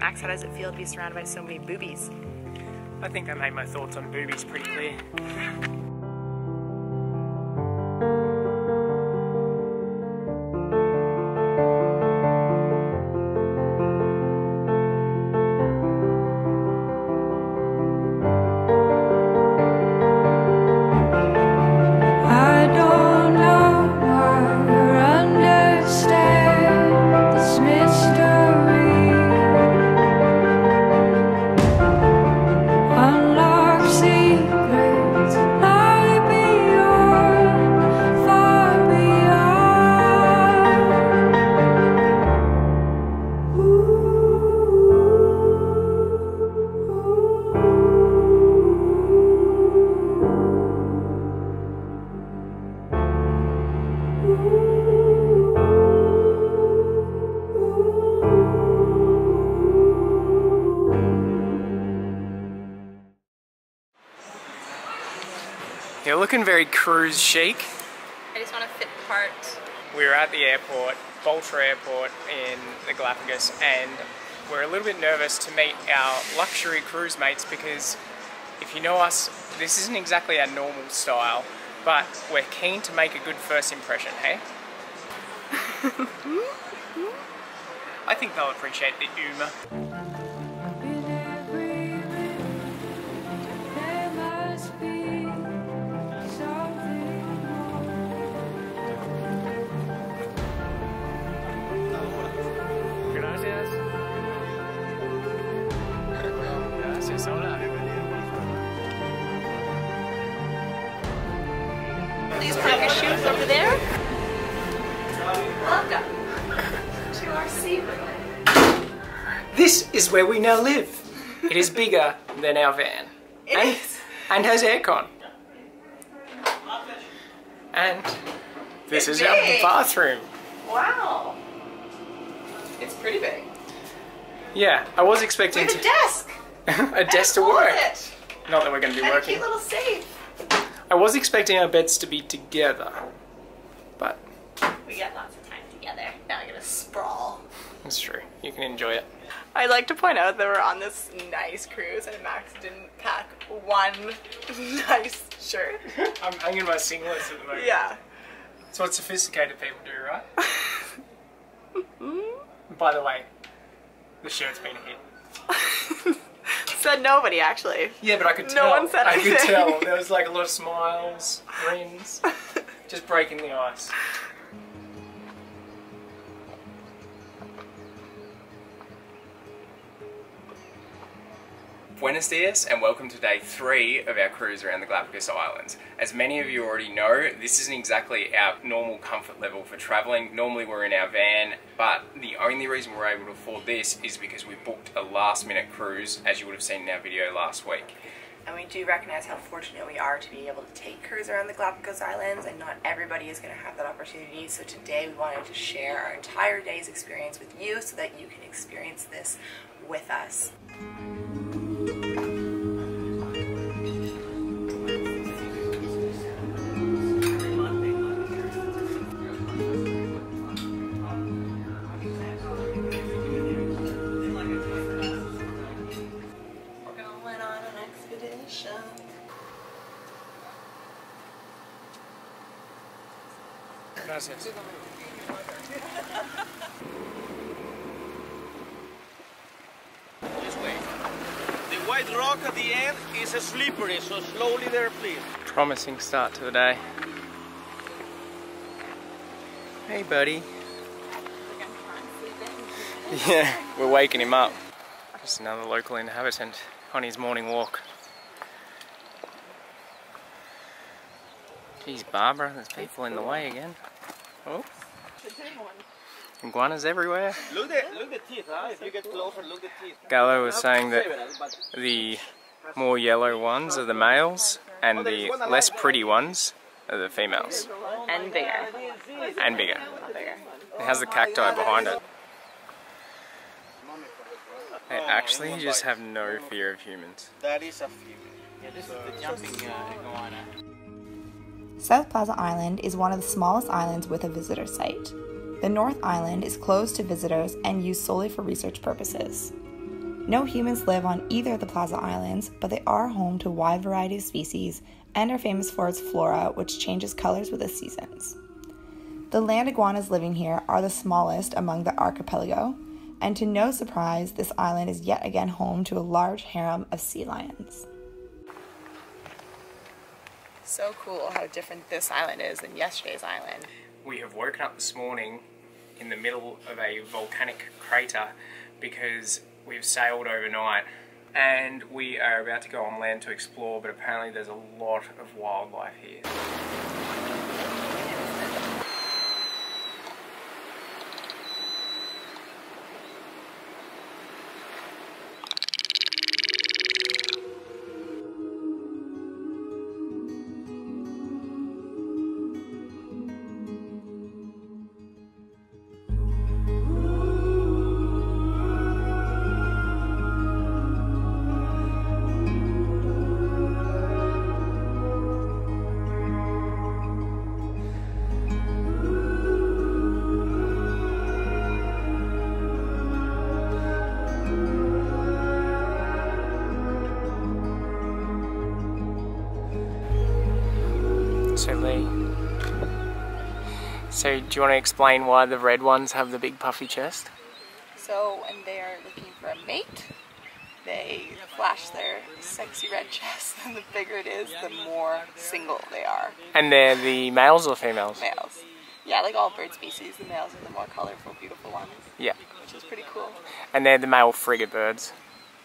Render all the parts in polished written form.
Max, how does it feel to be surrounded by so many boobies? I think I made my thoughts on boobies pretty clear. You're looking very cruise chic. I just want to fit the part. We were at the airport, Baltra Airport in the Galapagos, and we're a little bit nervous to meet our luxury cruise mates because if you know us, this isn't exactly our normal style, but we're keen to make a good first impression, hey? I think they'll appreciate the humour. Please put your shoes over there. Welcome to our sea room. This is where we now live. It is bigger than our van. And has aircon. And this is our bathroom. Wow. It's pretty big. Yeah, I was expecting to... We have a desk. A desk to work. Not that we're going to be working. A cute little safe. I was expecting our beds to be together, but we got lots of time together. Now I'm going to sprawl. That's true. You can enjoy it. I'd like to point out that we're on this nice cruise and Max didn't pack one nice shirt. I'm hanging my singlets at the moment. Yeah. It's what sophisticated people do, right? By the way, the shirt's been a hit. Said nobody actually. Yeah, but I could tell. No one said anything. I could tell. There was like a lot of smiles, grins, just breaking the ice. Buenos dias and welcome to day 3 of our cruise around the Galapagos Islands. As many of you already know, this isn't exactly our normal comfort level for travelling. Normally we're in our van, but the only reason we're able to afford this is because we booked a last minute cruise, as you would have seen in our video last week. And we do recognise how fortunate we are to be able to take cruise around the Galapagos Islands, and not everybody is going to have that opportunity, so today we wanted to share our entire day's experience with you so that you can experience this with us. Gracias. The white rock at the end is slippery, so slowly there, please. Promising start to the day. Hey, buddy. Yeah, we're waking him up. Just another local inhabitant on his morning walk. Geez, Barbara, there's people in the way again. Oh. Iguanas everywhere. Look the teeth, huh? If you get closer, look the teeth. Gallo was saying that the more yellow ones are the males and the less pretty ones are the females. And bigger. And bigger. It has the cacti behind it. They actually just have no fear of humans. That is a fear. Yeah, this is the jumping iguana. South Plaza Island is one of the smallest islands with a visitor site. The North Island is closed to visitors and used solely for research purposes. No humans live on either of the Plaza Islands, but they are home to a wide variety of species and are famous for its flora, which changes colors with the seasons. The land iguanas living here are the smallest among the archipelago, and to no surprise, this island is yet again home to a large harem of sea lions. So cool how different this island is than yesterday's island. We have woken up this morning in the middle of a volcanic crater because we've sailed overnight and we are about to go on land to explore, but apparently there's a lot of wildlife here. So Lee, do you want to explain why the red ones have the big puffy chest? So when they are looking for a mate, they flash their sexy red chest, and the bigger it is, the more single they are. And they're the males or females? Males. Yeah, like all bird species, the males are the more colourful, beautiful ones. Yeah. Which is pretty cool. And they're the male frigate birds.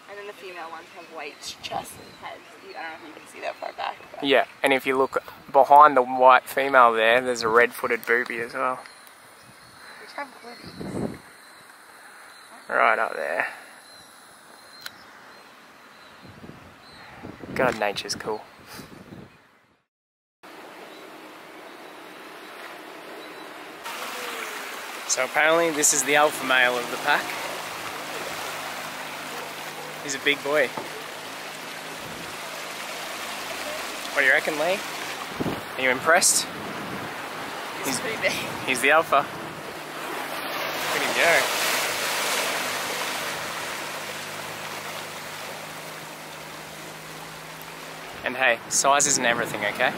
And then the female ones have white chests and heads. I don't know if you can see that far back. But. Yeah, and if you look behind the white female there, there's a red-footed booby as well. Which have boobies. Right up there. God, nature's cool. So apparently this is the alpha male of the pack. He's a big boy. What do you reckon, Lee? Are you impressed? He's pretty big. He's the alpha. Look at him go. And hey, size isn't everything, okay?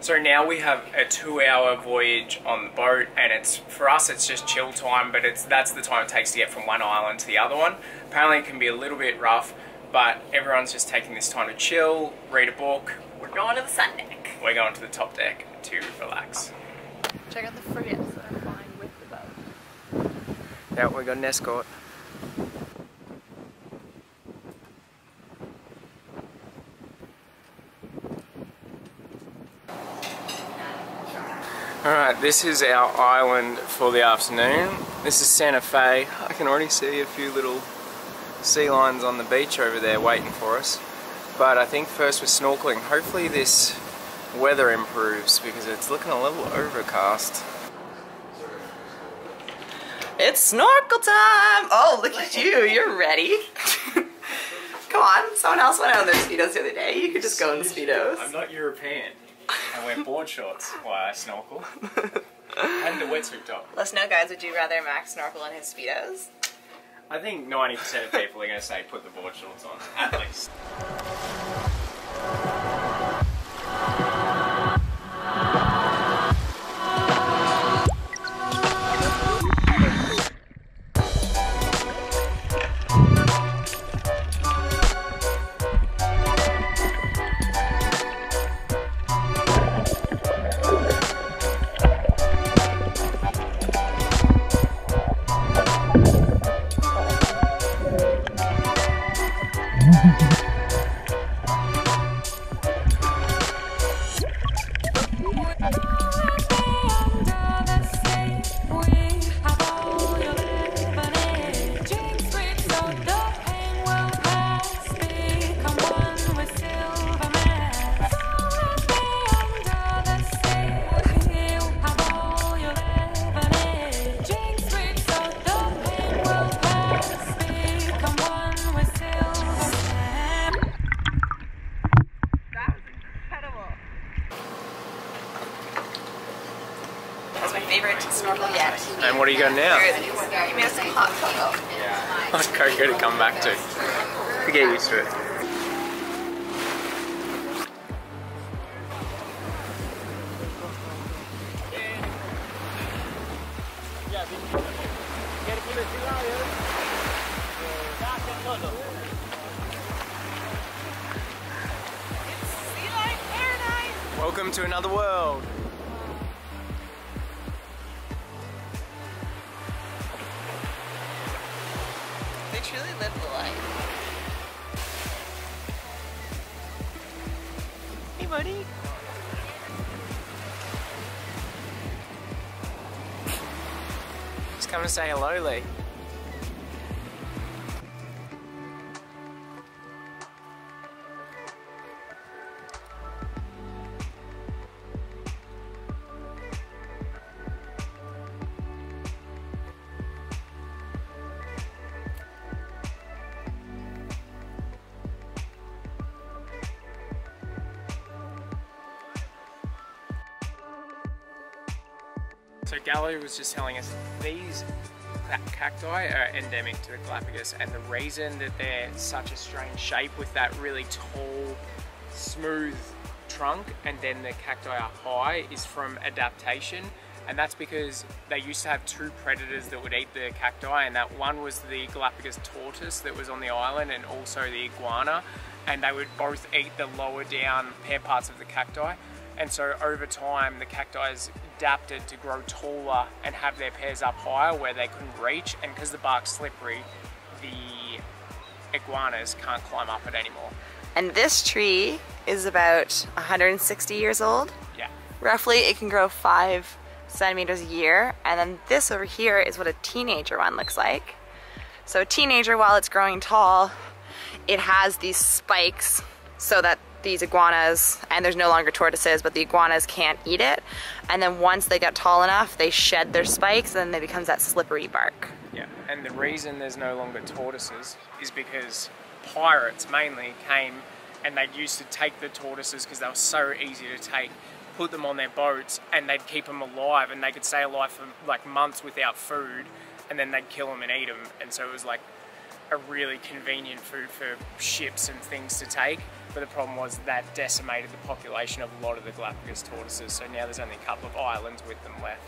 So now we have a 2-hour voyage on the boat, and it's for us it's just chill time, but that's the time it takes to get from one island to the other one. Apparently it can be a little bit rough, but everyone's just taking this time to chill, read a book. We're going to the sun deck. We're going to the top deck to relax. Check out the frigates that are flying with the boat. Yeah, we got an escort. Alright, this is our island for the afternoon. This is Santa Fe. I can already see a few little sea lions on the beach over there waiting for us. But I think first we're snorkeling. Hopefully this weather improves because it's looking a little overcast. It's snorkel time! Oh, look at you, you're ready. Come on, someone else went out in their Speedos the other day. You could just go in Speedos. I'm not European. I wear board shorts while I snorkel, and the wetsuit top. Let us know, guys, would you rather Max snorkel in his Speedos? I think 90% of people are going to say put the board shorts on, at least. Favorite snorkel yet. And what do you got now? You made us some hot cocoa. Yeah. What cargo to come back to. We get used to it. Welcome to another world. They truly live the life. Hey, buddy. Just come and say hello, Lee. So Gallo was just telling us these cacti are endemic to the Galapagos, and the reason that they're such a strange shape with that really tall, smooth trunk and then the cacti are high is from adaptation. And that's because they used to have two predators that would eat the cacti, and that one was the Galapagos tortoise that was on the island and also the iguana, and they would both eat the lower down hair parts of the cacti. And so over time, the cacti is adapted to grow taller and have their pairs up higher where they couldn't reach, and because the bark's slippery, the iguanas can't climb up it anymore. And this tree is about 160 years old. Yeah. Roughly, it can grow 5 centimeters a year, and then this over here is what a teenager one looks like. So a teenager, while it's growing tall, it has these spikes so that these iguanas, and there's no longer tortoises, but the iguanas can't eat it. And then once they get tall enough, they shed their spikes and then it becomes that slippery bark. Yeah, and the reason there's no longer tortoises is because pirates mainly came and they used to take the tortoises because they were so easy to take, put them on their boats, and they'd keep them alive, and they could stay alive for like months without food, and then they'd kill them and eat them. And so it was like a really convenient food for ships and things to take. But the problem was that decimated the population of a lot of the Galapagos tortoises, so now there's only a couple of islands with them left.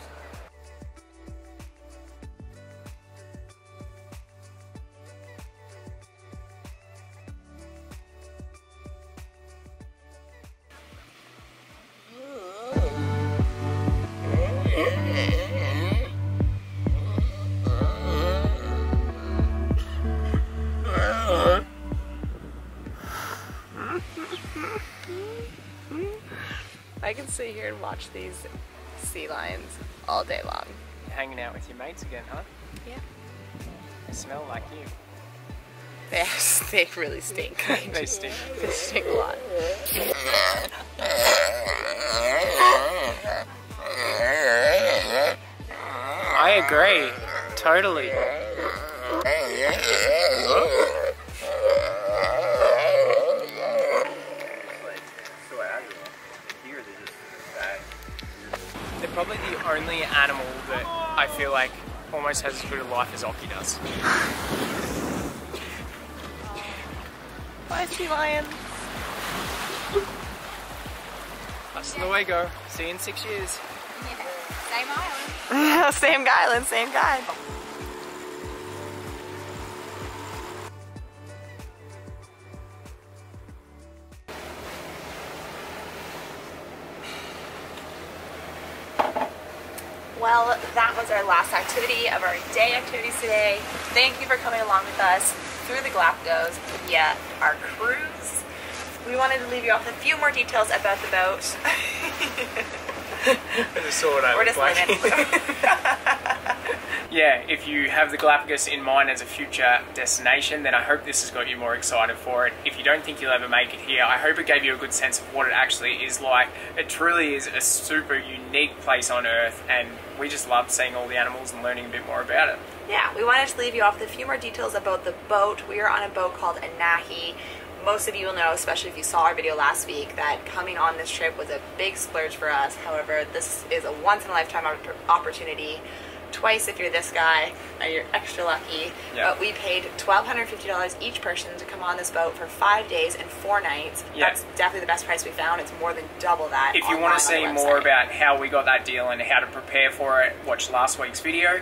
I can sit here and watch these sea lions all day long. You're hanging out with your mates again, huh? Yeah. They smell like you. They really stink. They stink. They stink a lot. I agree. Totally. Probably the only animal that I feel like almost has as good a life as Oki does. Bye, sea lion. That's the way go. See you in 6 years. Yeah. Same island. Same island, same guide. Well, that was our last activity of our day activities today. Thank you for coming along with us through the Galapagos via our cruise. We wanted to leave you off with a few more details about the boat. We're just leaving. Yeah, if you have the Galapagos in mind as a future destination, then I hope this has got you more excited for it. If you don't think you'll ever make it here, I hope it gave you a good sense of what it actually is like. It truly is a super unique place on Earth, and we just loved seeing all the animals and learning a bit more about it. Yeah, we wanted to leave you off with a few more details about the boat. We are on a boat called Anahi. Most of you will know, especially if you saw our video last week, that coming on this trip was a big splurge for us. However, this is a once-in-a-lifetime opportunity twice if you're this guy. Now you're extra lucky. Yeah. But we paid $1,250 each person to come on this boat for 5 days and 4 nights. Yeah. That's definitely the best price we found. It's more than double that. If you want to see more about how we got that deal and how to prepare for it, watch last week's video.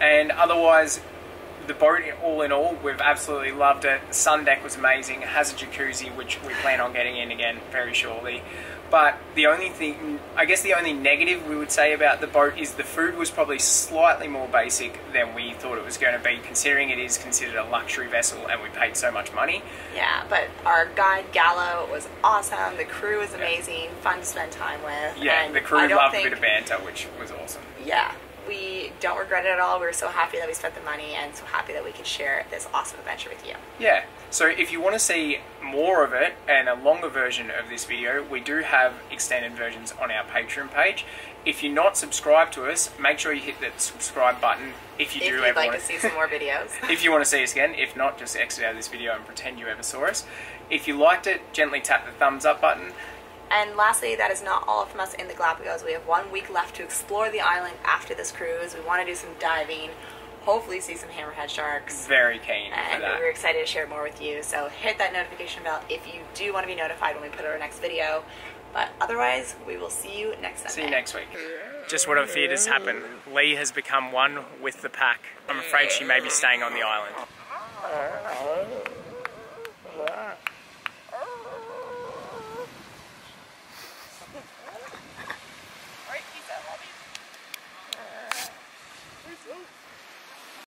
And otherwise, the boat, all in all, we've absolutely loved it. The sun deck was amazing. It has a jacuzzi, which we plan on getting in again very shortly. But the only thing, I guess the only negative we would say about the boat is the food was probably slightly more basic than we thought it was going to be, considering it is considered a luxury vessel and we paid so much money. Yeah, but our guide Gallo was awesome. The crew was amazing, fun to spend time with. Yeah, and the crew loved a bit of banter, which was awesome. Yeah. We don't regret it at all. We're so happy that we spent the money and so happy that we could share this awesome adventure with you. Yeah, so if you want to see more of it and a longer version of this video, we do have extended versions on our Patreon page. If you're not subscribed to us, make sure you hit that subscribe button if you do ever like to see some more videos. If you want to see us again, if not, just exit out of this video and pretend you ever saw us. If you liked it, gently tap the thumbs up button. And lastly, that is not all from us in the Galapagos. We have 1 week left to explore the island after this cruise. We want to do some diving, hopefully see some hammerhead sharks. Very keen for that. And we're excited to share more with you. So hit that notification bell if you do want to be notified when we put out our next video. But otherwise, we will see you next Sunday. See you next week. Just what I feared has happened. Lee has become one with the pack. I'm afraid she may be staying on the island.